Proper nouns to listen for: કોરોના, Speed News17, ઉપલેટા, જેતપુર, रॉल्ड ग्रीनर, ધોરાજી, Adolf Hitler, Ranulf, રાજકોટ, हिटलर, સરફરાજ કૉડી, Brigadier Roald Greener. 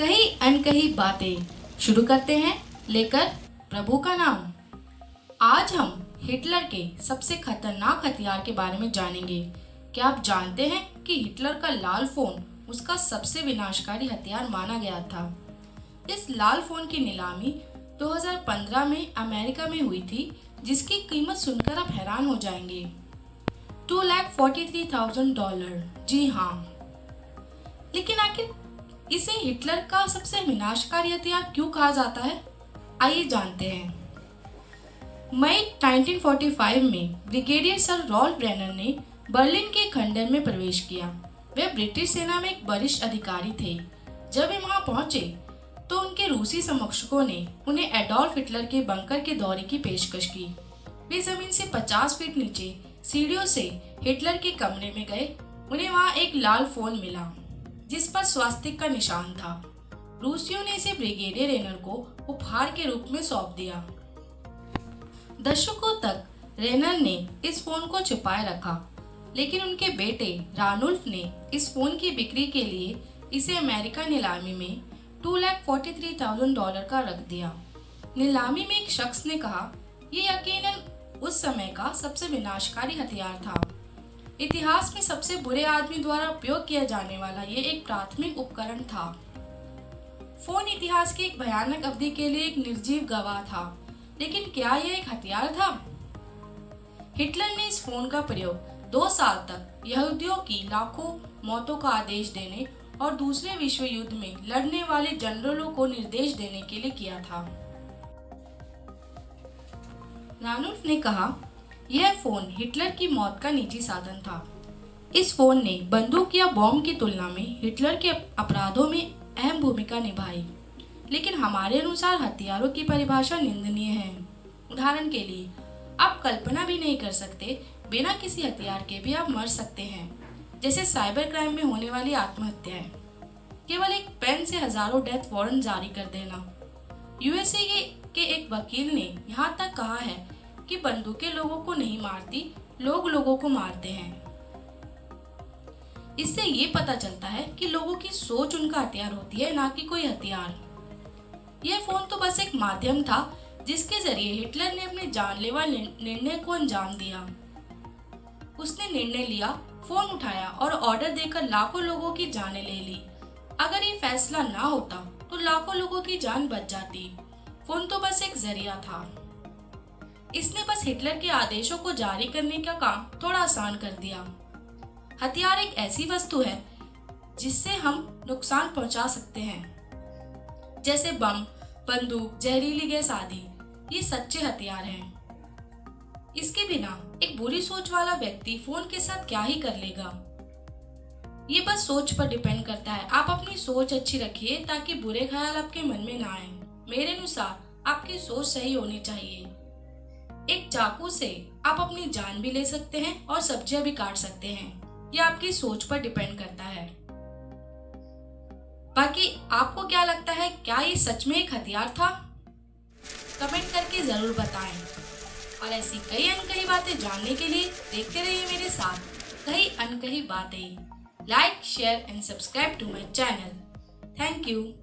कहीं अनकही बातें। शुरू करते हैं लेकर प्रभु का नाम। आज हम हिटलर के सबसे खतरनाक हथियार के बारे में जानेंगे। क्या आप जानते हैं कि हिटलर का लाल फोन उसका सबसे विनाशकारी हथियार माना गया था। इस लाल फोन की नीलामी 2015 में अमेरिका में हुई थी, जिसकी कीमत सुनकर आप हैरान हो जाएंगे, $2,43,000। जी हाँ, लेकिन आखिर इसे हिटलर का सबसे विनाशकारी हथियार क्यों कहा जाता है, आइए जानते हैं। मई 1945 में ब्रिगेडियर सर रॉल्ड ग्रीनर ने बर्लिन के खंडर में प्रवेश किया। वे ब्रिटिश सेना में एक वरिष्ठ अधिकारी थे। जब वे वहां पहुंचे तो उनके रूसी समकक्षों ने उन्हें एडोल्फ हिटलर के बंकर के दौरे की पेशकश की। वे जमीन से 50 फीट नीचे सीढ़ियों से हिटलर के कमरे में गए। उन्हें वहां एक लाल फोन मिला जिस पर स्वास्तिक का निशान था। रूसियों ने इसे ब्रिगेडियर रेनर को उपहार के रूप में सौंप दिया। दशकों तक रेनर ने इस फोन को छिपाए रखा, लेकिन उनके बेटे रानुल्फ ने इस फोन की बिक्री के लिए इसे अमेरिका नीलामी में $2,43,000 का रख दिया। नीलामी में एक शख्स ने कहा, ये यकीनन उस समय का सबसे विनाशकारी हथियार था। इतिहास में सबसे बुरे आदमी द्वारा उपयोग किया जाने वाला ये एक प्राथमिक उपकरण था। फोन इतिहास की एक भयानक अवधि के लिए एक निर्जीव गवाह था, लेकिन क्या यह एक हथियार था? हिटलर ने इस फोन का प्रयोग 2 साल तक यहूदियों की लाखों मौतों का आदेश देने और दूसरे विश्व युद्ध में लड़ने वाले जनरलों को निर्देश देने के लिए किया था। रानुल्फ ने कहा, यह फोन हिटलर की मौत का निजी साधन था। इस फोन ने बंदूक या बॉम्ब की तुलना में हिटलर के अपराधों में अहम भूमिका निभाई, लेकिन हमारे अनुसार हथियारों की परिभाषा निंदनीय है। उदाहरण के लिए, आप कल्पना भी नहीं कर सकते बिना किसी हथियार के भी आप मर सकते हैं, जैसे साइबर क्राइम में होने वाली आत्महत्याएं। केवल एक पेन से हजारों डेथ वारंट जारी कर देना। यूएसए के एक वकील ने यहाँ तक कहा है कि बंदूकें लोगों को नहीं मारती, लोग लोगों को मारते हैं। इससे ये पता चलता है कि लोगों की सोच उनका हथियार होती है, ना कि कोई हथियार। यह फोन तो बस एक माध्यम था जिसके जरिए हिटलर ने अपने जानलेवा निर्णय को अंजाम दिया। उसने निर्णय लिया, फोन उठाया और ऑर्डर देकर लाखों लोगों की जानें ले ली। अगर ये फैसला ना होता तो लाखों लोगों की जान बच जाती। फोन तो बस एक जरिया था। इसने बस हिटलर के आदेशों को जारी करने का काम थोड़ा आसान कर दिया। हथियार एक ऐसी वस्तु है जिससे हम नुकसान पहुंचा सकते हैं, जैसे बम, बंदूक, जहरीली गैस आदि। ये सच्चे हथियार हैं। इसके बिना एक बुरी सोच वाला व्यक्ति फोन के साथ क्या ही कर लेगा। ये बस सोच पर डिपेंड करता है। आप अपनी सोच अच्छी रखिए ताकि बुरे ख्याल आपके मन में ना आए। मेरे अनुसार आपकी सोच सही होनी चाहिए। एक चाकू से आप अपनी जान भी ले सकते हैं और सब्जियां भी काट सकते हैं। यह आपकी सोच पर डिपेंड करता है। बाकी आपको क्या लगता है, क्या ये सच में एक हथियार था? कमेंट करके जरूर बताएं। और ऐसी कई अनकही बातें जानने के लिए देखते रहिए मेरे साथ कई अनकही बातें। Like, share and subscribe to my channel. Thank you.